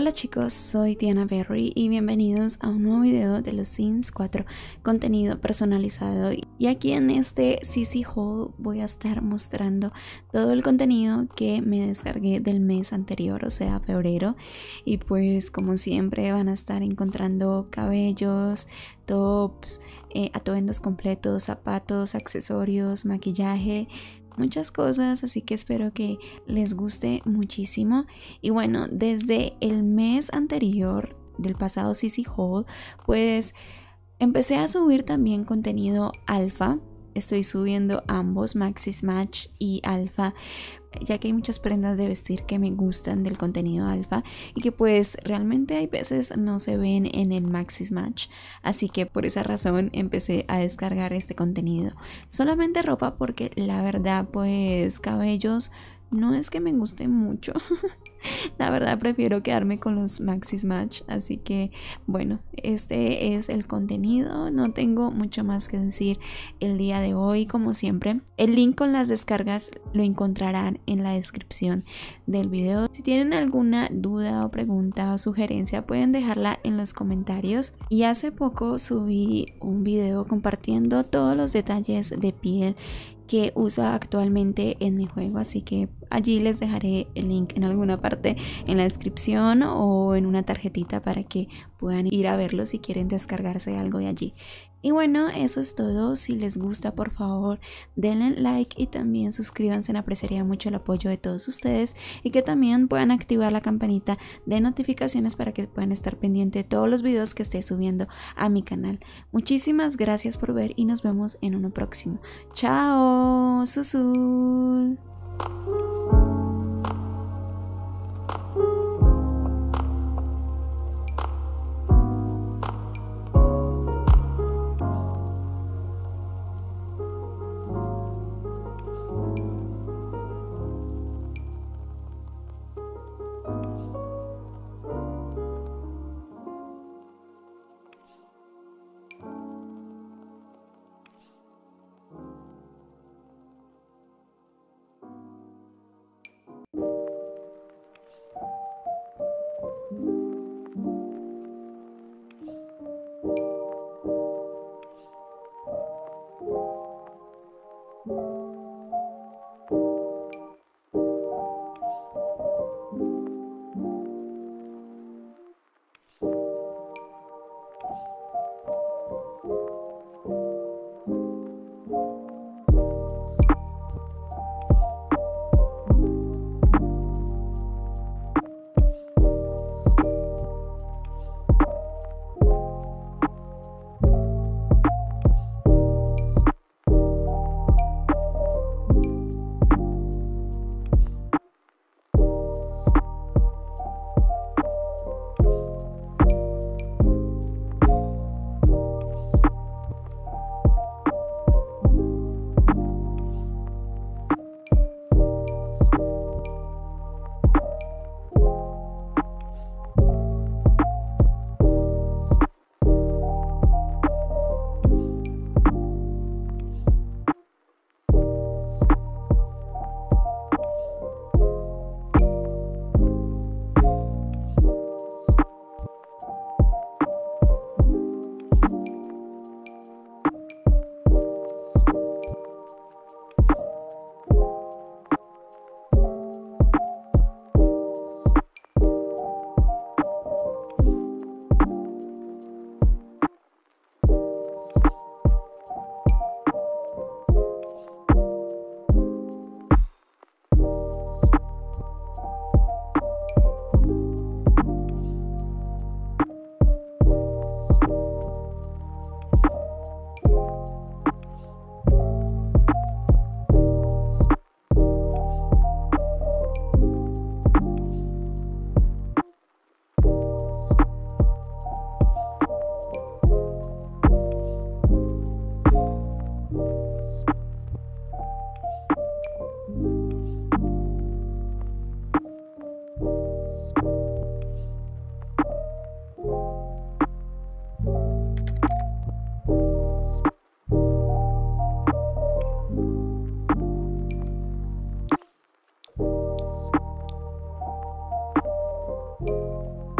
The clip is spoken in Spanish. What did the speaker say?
Hola chicos, soy Tiana Berry y bienvenidos a un nuevo video de los Sims 4, contenido personalizado. Y aquí en este CC Haul voy a estar mostrando todo el contenido que me descargué del mes anterior, o sea febrero. Y pues como siempre van a estar encontrando cabellos, tops, atuendos completos, zapatos, accesorios, maquillaje, muchas cosas, así que espero que les guste muchísimo. Y bueno, desde el mes anterior del pasado CC Haul, pues empecé a subir también contenido alfa. Estoy subiendo ambos, Maxi Smash y alfa, ya que hay muchas prendas de vestir que me gustan del contenido alfa y que pues realmente hay veces no se ven en el Maxi Smash, así que por esa razón empecé a descargar este contenido. Solamente ropa, porque la verdad pues cabellos no es que me guste mucho. La verdad prefiero quedarme con los Maxi Smash, así que bueno, este es el contenido, no tengo mucho más que decir el día de hoy. Como siempre, el link con las descargas lo encontrarán en la descripción del video. Si tienen alguna duda o pregunta o sugerencia, pueden dejarla en los comentarios. Y hace poco subí un video compartiendo todos los detalles de piel que uso actualmente en mi juego, así que allí les dejaré el link en alguna parte en la descripción o en una tarjetita para que puedan ir a verlo si quieren descargarse algo de allí. Y bueno, eso es todo. Si les gusta, por favor denle like y también suscríbanse, apreciaría mucho el apoyo de todos ustedes, y que también puedan activar la campanita de notificaciones para que puedan estar pendiente de todos los videos que esté subiendo a mi canal. Muchísimas gracias por ver y nos vemos en uno próximo. ¡Chao! ¡Susul!